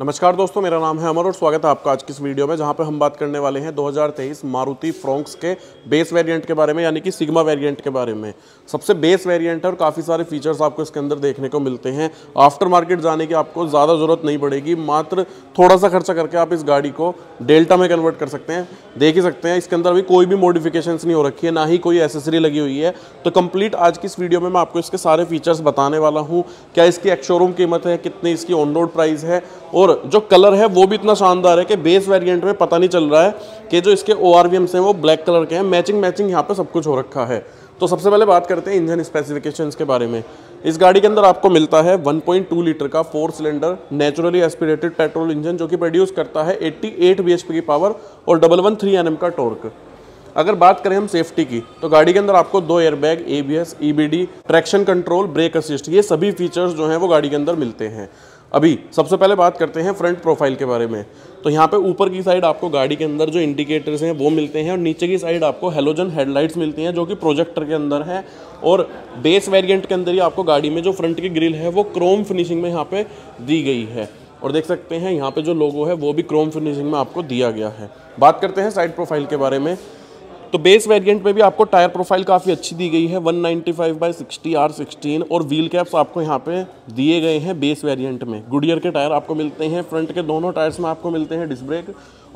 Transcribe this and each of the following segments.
नमस्कार दोस्तों, मेरा नाम है अमर और स्वागत है आपका आज की इस वीडियो में, जहां पर हम बात करने वाले हैं 2023 मारुति फ्रोंक्स के बेस वेरिएंट के बारे में, यानी कि सिग्मा वेरिएंट के बारे में। सबसे बेस वेरिएंट है और काफ़ी सारे फीचर्स आपको इसके अंदर देखने को मिलते हैं। आफ्टर मार्केट जाने की आपको ज़्यादा ज़रूरत नहीं पड़ेगी, मात्र थोड़ा सा खर्चा करके आप इस गाड़ी को डेल्टा में कन्वर्ट कर सकते हैं। देख ही सकते हैं, इसके अंदर अभी कोई भी मॉडिफिकेशंस नहीं हो रखी है, ना ही कोई एसेसरी लगी हुई है। तो कंप्लीट आज की इस वीडियो में मैं आपको इसके सारे फीचर्स बताने वाला हूँ। क्या इसकी एक्स-शोरूम कीमत है, कितनी इसकी ऑन रोड प्राइस है, और जो कलर है वो भी इतना शानदार है कि बेस वेरिएंट में पता नहीं चल रहा है कि जो इसके ORVMs हैं वो ब्लैक कलर के हैं। मैचिंग यहाँ पे सब कुछ हो रखा है। तो सबसे पहले बात करते हैं इंजन स्पेसिफिकेशंस के बारे में। इस गाड़ी के अंदर आपको मिलता है 1.2 लीटर का 4 cylinder naturally aspirated petrol engine, जो कि प्रोड्यूस करता है 88 bhp की पावर और 113 Nm का टॉर्क। अगर बात करें हम सेफ्टी की, तो गाड़ी के अंदर आपको 2 airbag, ABS, EBD, traction control, brake assist, ये सभी फीचर्स जो हैं वो गाड़ी के अंदर मिलते हैं। अभी सबसे पहले बात करते हैं फ्रंट प्रोफाइल के बारे में। तो यहाँ पे ऊपर की साइड आपको गाड़ी के अंदर जो इंडिकेटर्स हैं वो मिलते हैं और नीचे की साइड आपको हेलोजन हेडलाइट्स मिलती हैं, जो कि प्रोजेक्टर के अंदर है। और बेस वेरिएंट के अंदर ही आपको गाड़ी में जो फ्रंट की ग्रिल है वो क्रोम फिनिशिंग में यहाँ पे दी गई है, और देख सकते हैं यहाँ पर जो लोगो है वो भी क्रोम फिनिशिंग में आपको दिया गया है। बात करते हैं साइड प्रोफाइल के बारे में। तो बेस वेरिएंट में भी आपको टायर प्रोफाइल काफ़ी अच्छी दी गई है, 195/60 R16, और व्हील कैप्स आपको यहाँ पे दिए गए हैं। बेस वेरिएंट में गुडियर के टायर आपको मिलते हैं। फ्रंट के दोनों टायर्स में आपको मिलते हैं डिस्क ब्रेक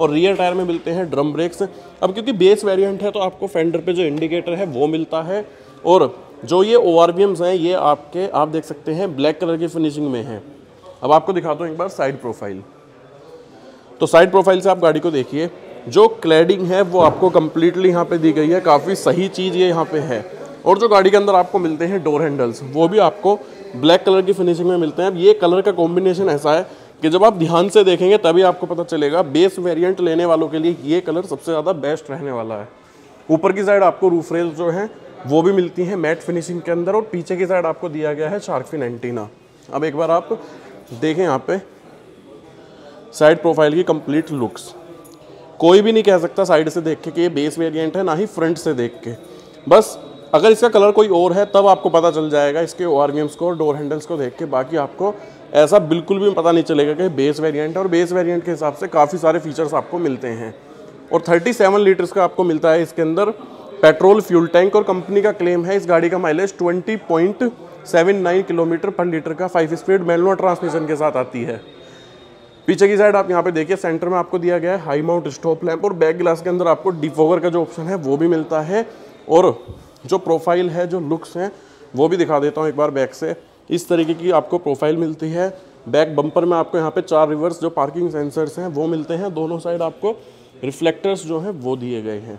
और रियर टायर में मिलते हैं ड्रम ब्रेक्स। अब क्योंकि बेस वेरिएंट है तो आपको फेंडर पे जो इंडिकेटर है वो मिलता है, और जो ये ORVMs हैं ये आपके आप देख सकते हैं ब्लैक कलर की फिनिशिंग में है। अब आपको दिखाता हूँ एक बार साइड प्रोफाइल। तो साइड प्रोफाइल से आप गाड़ी को देखिए, जो क्लैडिंग है वो आपको कम्प्लीटली यहाँ पे दी गई है, काफ़ी सही चीज़ ये यहाँ पे है। और जो गाड़ी के अंदर आपको मिलते हैं डोर हैंडल्स, वो भी आपको ब्लैक कलर की फिनिशिंग में मिलते हैं। अब ये कलर का कॉम्बिनेशन ऐसा है कि जब आप ध्यान से देखेंगे तभी आपको पता चलेगा। बेस वेरिएंट लेने वालों के लिए ये कलर सबसे ज़्यादा बेस्ट रहने वाला है। ऊपर की साइड आपको रूफ रेल्स जो हैं वो भी मिलती हैं मैट फिनिशिंग के अंदर, और पीछे की साइड आपको दिया गया है शार्क फिन एंटीना। अब एक बार आप देखें यहाँ पर साइड प्रोफाइल की कम्प्लीट लुक्स। कोई भी नहीं कह सकता साइड से देख के कि ये बेस वेरिएंट है, ना ही फ्रंट से देख के। बस अगर इसका कलर कोई और है तब आपको पता चल जाएगा इसके ORVMs को और डोर हैंडल्स को देख के, बाकी आपको ऐसा बिल्कुल भी पता नहीं चलेगा कि बेस वेरिएंट है। और बेस वेरिएंट के हिसाब से काफ़ी सारे फीचर्स आपको मिलते हैं। और 37 लीटर्स का आपको मिलता है इसके अंदर पेट्रोल फ्यूल टैंक, और कंपनी का क्लेम है इस गाड़ी का माइलेज 20.79 किलोमीटर पर लीटर का 5 स्पीड मैनुअल ट्रांसमिशन के साथ आती है। पीछे की साइड आप यहाँ पे देखिए, सेंटर में आपको दिया गया है हाई माउंट स्टॉप लैंप, और बैक ग्लास के अंदर आपको डिफोगर का जो ऑप्शन है वो भी मिलता है। और जो प्रोफाइल है, जो लुक्स हैं वो भी दिखा देता हूँ एक बार बैक से। इस तरीके की आपको प्रोफाइल मिलती है। बैक बम्पर में आपको यहाँ पे 4 रिवर्स जो पार्किंग सेंसर्स हैं वो मिलते हैं। दोनों साइड आपको रिफ्लेक्टर्स जो हैं वो दिए गए हैं।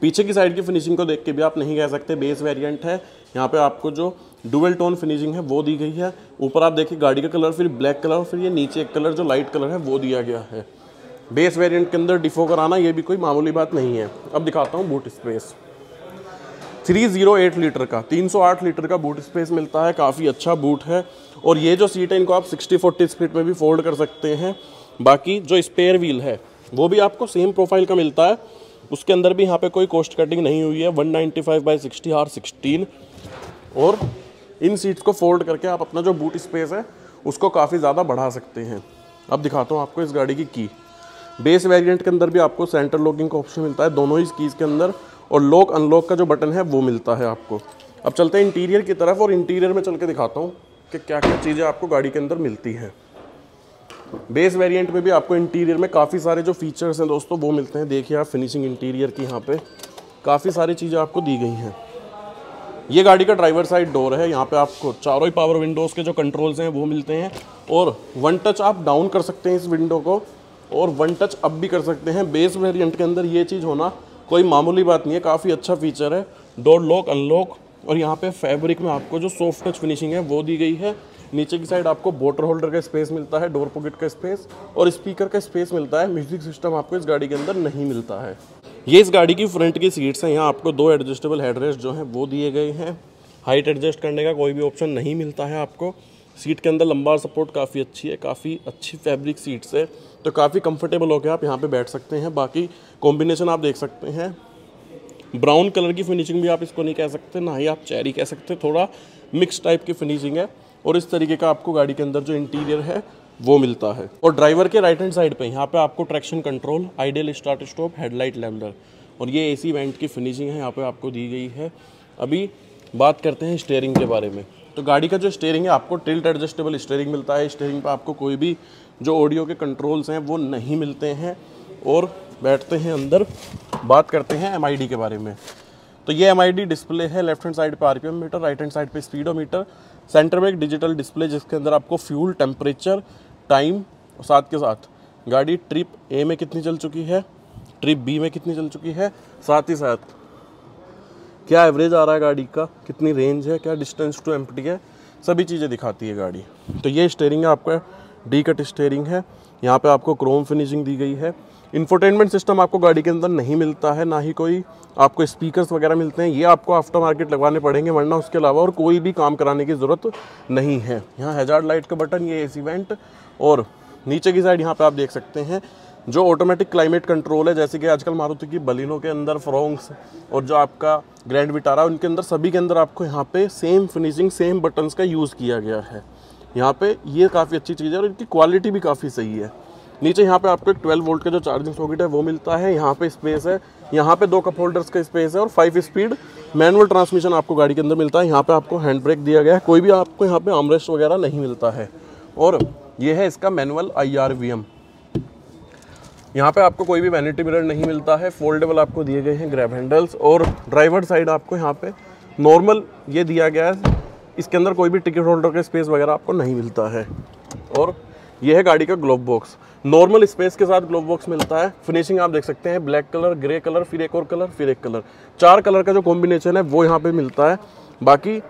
पीछे की साइड की फिनिशिंग को देख के भी आप नहीं कह सकते बेस वेरिएंट है। यहाँ पे आपको जो डुअल टोन फिनिशिंग है वो दी गई है। ऊपर आप देखिए गाड़ी का कलर, फिर ब्लैक कलर, फिर ये नीचे एक कलर जो लाइट कलर है वो दिया गया है। बेस वेरिएंट के अंदर डिफो कराना ये भी कोई मामूली बात नहीं है। अब दिखाता हूँ बूट स्पेस। 308 लीटर का बूट स्पेस मिलता है, काफ़ी अच्छा बूट है। और ये जो सीट है इनको आप 60-40 स्प्लिट में भी फोल्ड कर सकते हैं। बाकी जो स्पेयर व्हील है वो भी आपको सेम प्रोफाइल का मिलता है, उसके अंदर भी यहाँ पे कोई कॉस्ट कटिंग नहीं हुई है, 195/60 R16। और इन सीट्स को फोल्ड करके आप अपना जो बूट स्पेस है उसको काफ़ी ज़्यादा बढ़ा सकते हैं। अब दिखाता हूँ आपको इस गाड़ी की की। बेस वेरिएंट के अंदर भी आपको सेंटर लॉकिंग का ऑप्शन मिलता है दोनों ही कीज़ के अंदर, और लॉक अनलॉक का जो बटन है वो मिलता है आपको। अब चलते हैं इंटीरियर की तरफ, और इंटीरियर में चल के दिखाता हूँ कि क्या क्या चीज़ें आपको गाड़ी के अंदर मिलती हैं। बेस वेरिएंट में भी आपको इंटीरियर में काफ़ी सारे जो फीचर्स हैं दोस्तों वो मिलते हैं। देखिए आप फिनिशिंग इंटीरियर की, यहाँ पे काफ़ी सारी चीज़ें आपको दी गई हैं। ये गाड़ी का ड्राइवर साइड डोर है। यहाँ पे आपको चारों ही पावर विंडोज़ के जो कंट्रोल्स हैं वो मिलते हैं, और 1 टच आप डाउन कर सकते हैं इस विंडो को, और 1 टच अप भी कर सकते हैं। बेस वेरिएंट के अंदर ये चीज़ होना कोई मामूली बात नहीं है, काफ़ी अच्छा फीचर है। डोर लॉक अनलॉक, और यहाँ पे फैब्रिक में आपको जो सॉफ्ट टच फिनिशिंग है वो दी गई है। नीचे की साइड आपको बोटल होल्डर का स्पेस मिलता है, डोर पॉकेट का स्पेस और स्पीकर का स्पेस मिलता है। म्यूजिक सिस्टम आपको इस गाड़ी के अंदर नहीं मिलता है। ये इस गाड़ी की फ्रंट की सीट्स हैं। यहाँ आपको 2 एडजस्टेबल हेडरेस्ट जो हैं वो दिए गए हैं। हाइट एडजस्ट करने का कोई भी ऑप्शन नहीं मिलता है आपको। सीट के अंदर लंबार सपोर्ट काफ़ी अच्छी है, काफ़ी अच्छी फैब्रिक सीट्स है, तो काफ़ी कंफर्टेबल होकर आप यहाँ पर बैठ सकते हैं। बाकी कॉम्बिनेशन आप देख सकते हैं। ब्राउन कलर की फिनिशिंग भी आप इसको नहीं कह सकते, ना ही आप चेरी कह सकते, थोड़ा मिक्स टाइप की फिनिशिंग है। और इस तरीके का आपको गाड़ी के अंदर जो इंटीरियर है वो मिलता है। और ड्राइवर के राइट हैंड साइड पे यहाँ पे आपको traction control, idle start stop, headlight लैम्पर और ये एसी वेंट की फिनिशिंग है यहाँ पे आपको दी गई है। अभी बात करते हैं स्टीयरिंग के बारे में। तो गाड़ी का जो स्टीयरिंग है आपको टिल्ट एडजस्टेबल स्टीयरिंग मिलता है। स्टीयरिंग पे आपको कोई भी जो ऑडियो के कंट्रोल्स हैं वो नहीं मिलते हैं। और बैठते हैं अंदर, बात करते हैं MID के बारे में। तो ये MID डिस्प्ले है, लेफ्ट हैंड साइड पे RPM meter, right hand side पे स्पीडोमीटर, सेंटर में एक डिजिटल डिस्प्ले जिसके अंदर आपको फ्यूल, टेम्परेचर, टाइम और साथ के साथ गाड़ी ट्रिप A में कितनी चल चुकी है, ट्रिप B में कितनी चल चुकी है, साथ ही साथ क्या एवरेज आ रहा है गाड़ी का, कितनी रेंज है, क्या डिस्टेंस टू एम्प्टी है, सभी चीज़ें दिखाती है गाड़ी। तो ये स्टीयरिंग है आपका, डी कट स्टीयरिंग है। यहाँ पे आपको क्रोम फिनिशिंग दी गई है। इंफोटेनमेंट सिस्टम आपको गाड़ी के अंदर नहीं मिलता है, ना ही कोई आपको स्पीकर्स वगैरह मिलते हैं। ये आपको आफ्टर मार्केट लगवाने पड़ेंगे, वरना उसके अलावा और कोई भी काम कराने की ज़रूरत नहीं है। यहाँ हैजार्ड लाइट का बटन, ये एसी वेंट और नीचे की साइड यहाँ पे आप देख सकते हैं जो ऑटोमेटिक क्लाइमेट कंट्रोल है, जैसे कि आजकल मारुति की बलिनो के अंदर, फ्रोंक्स और जो आपका ग्रैंड विटारा उनके अंदर, सभी के अंदर आपको यहाँ पे सेम फिनिशिंग, सेम बटन्स का यूज़ किया गया है। यहाँ पे ये काफ़ी अच्छी चीज़ है और इनकी क्वालिटी भी काफ़ी सही है। नीचे यहाँ पे आपको एक 12 वोल्ट का जो चार्जिंग सॉकेट है वो मिलता है। यहाँ पे स्पेस है, यहाँ पे 2 कप होल्डर्स का स्पेस है और 5 स्पीड मैनुअल ट्रांसमिशन आपको गाड़ी के अंदर मिलता है। यहाँ पे आपको हैंड ब्रेक दिया गया है, कोई भी आपको यहाँ पे आर्मरेस्ट वगैरह नहीं मिलता है। और ये है इसका मैनुअल IRVM। यहाँ पे आपको कोई भी वैनिटी मिरर नहीं मिलता है। फोल्डेबल आपको दिए गए हैं ग्रैब हैंडल्स और ड्राइवर साइड आपको यहाँ पे नॉर्मल ये दिया गया है। इसके अंदर कोई भी टिकट होल्डर का स्पेस वगैरह आपको नहीं मिलता है। और ये है गाड़ी का ग्लोव बॉक्स, नॉर्मल स्पेस के साथ ग्लोव बॉक्स मिलता है। फिनिशिंग आप देख सकते हैं, ब्लैक कलर, ग्रे कलर, फिर एक और कलर, फिर एक कलर, 4 कलर का जो कॉम्बिनेशन है वो यहाँ पे मिलता है। बाकी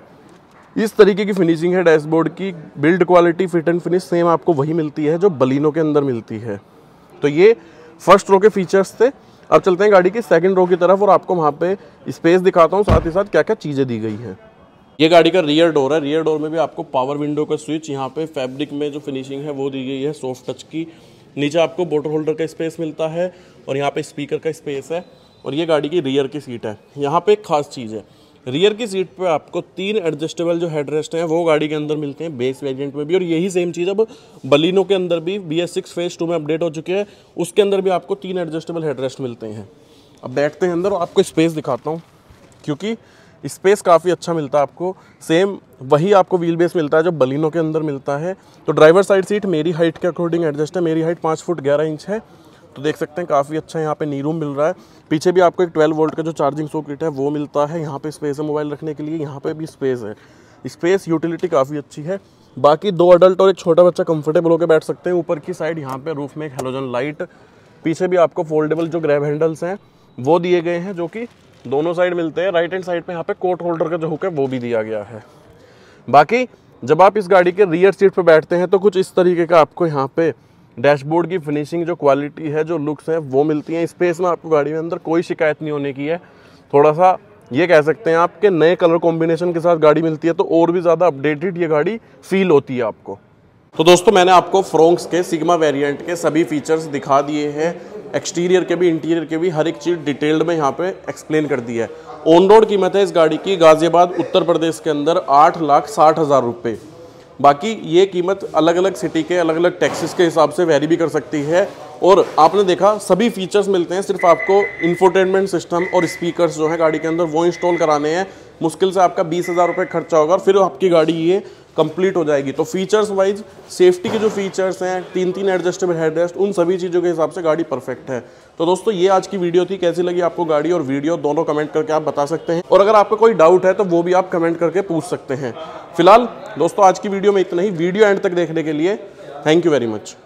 इस तरीके की फिनिशिंग है डैशबोर्ड की। Build quality, fit and finish same आपको वही मिलती है जो बलिनो के अंदर मिलती है। तो ये फर्स्ट रो के फीचर्स थे। अब चलते हैं गाड़ी की सेकंड रो की तरफ और आपको वहाँ पे स्पेस दिखाता हूँ, साथ ही साथ क्या क्या चीज़ें दी गई हैं। ये गाड़ी का रियर डोर है। रियर डोर में भी आपको पावर विंडो का स्विच, यहाँ पे फैब्रिक में जो फिनिशिंग है वो दी गई है सॉफ्ट टच की। नीचे आपको बोतल होल्डर का स्पेस मिलता है और यहाँ पे स्पीकर का स्पेस है। और ये गाड़ी की रियर की सीट है। यहाँ पे एक खास चीज़ है, रियर की सीट पे आपको 3 एडजस्टेबल जो हेडरेस्ट हैं वो गाड़ी के अंदर मिलते हैं, बेस वेरिएंट में भी। और यही सेम चीज़ अब बलिनो के अंदर भी BS6 फेज 2 में अपडेट हो चुके हैं, उसके अंदर भी आपको 3 एडजस्टेबल हेडरेस्ट मिलते हैं। अब बैठते हैं अंदर और आपको स्पेस दिखाता हूँ, क्योंकि स्पेस काफ़ी अच्छा मिलता है आपको। सेम वही आपको व्हील बेस मिलता है जो बलिनो के अंदर मिलता है। तो ड्राइवर साइड सीट मेरी हाइट के अकॉर्डिंग एडजस्ट है। मेरी हाइट 5 फुट 11 इंच है, तो देख सकते हैं काफ़ी अच्छा यहाँ पे नी रूम मिल रहा है। पीछे भी आपको एक 12 वोल्ट का जो चार्जिंग सॉकेट है वो मिलता है। यहाँ पे स्पेस है मोबाइल रखने के लिए, यहाँ पे भी स्पेस है। स्पेस यूटिलिटी काफ़ी अच्छी है। बाकी 2 अडल्ट और एक छोटा बच्चा कंफर्टेबल होकर बैठ सकते हैं। ऊपर की साइड यहाँ पे रूफ में एक हेलोजन लाइट, पीछे भी आपको फोल्डेबल जो ग्रैब हैंडल्स हैं वो दिए गए हैं जो कि दोनों साइड मिलते हैं। राइट हैंड साइड पर यहाँ पे कोट होल्डर का जो हुक है वो भी दिया गया है। बाकी जब आप इस गाड़ी के रियर सीट पर बैठते हैं तो कुछ इस तरीके का आपको यहाँ पे डैशबोर्ड की फिनिशिंग, जो क्वालिटी है, जो लुक्स है वो मिलती है। स्पेस में आपको गाड़ी के अंदर कोई शिकायत नहीं होने की है। थोड़ा सा ये कह सकते हैं आपके नए कलर कॉम्बिनेशन के साथ गाड़ी मिलती है तो और भी ज़्यादा अपडेटेड ये गाड़ी फील होती है आपको। तो दोस्तों, मैंने आपको फ्रोंक्स के सिग्मा वेरिएंट के सभी फीचर्स दिखा दिए हैं। एक्सटीरियर के भी, इंटीरियर के भी, हर एक चीज़ डिटेल्ड में यहाँ पे एक्सप्लेन कर दी है। ऑन रोड कीमत है इस गाड़ी की गाज़ियाबाद उत्तर प्रदेश के अंदर 8,60,000 रुपये। बाकी ये कीमत अलग अलग सिटी के अलग अलग टैक्सेस के हिसाब से वेरी भी कर सकती है। और आपने देखा सभी फीचर्स मिलते हैं, सिर्फ आपको इंफोटेनमेंट सिस्टम और स्पीकर्स जो है गाड़ी के अंदर वो इंस्टॉल कराने हैं। मुश्किल से आपका 20,000 रुपये खर्चा होगा, फिर आपकी गाड़ी ये कंप्लीट हो जाएगी। तो फीचर्स वाइज सेफ्टी के जो फीचर्स हैं, 3 एडजस्टेबल हेडरेस्ट, उन सभी चीज़ों के हिसाब से गाड़ी परफेक्ट है। तो दोस्तों, ये आज की वीडियो थी। कैसी लगी आपको गाड़ी और वीडियो, दोनों कमेंट करके आप बता सकते हैं। और अगर आपका कोई डाउट है तो वो भी आप कमेंट करके पूछ सकते हैं। फिलहाल दोस्तों, आज की वीडियो में इतना ही। वीडियो एंड तक देखने के लिए थैंक यू वेरी मच।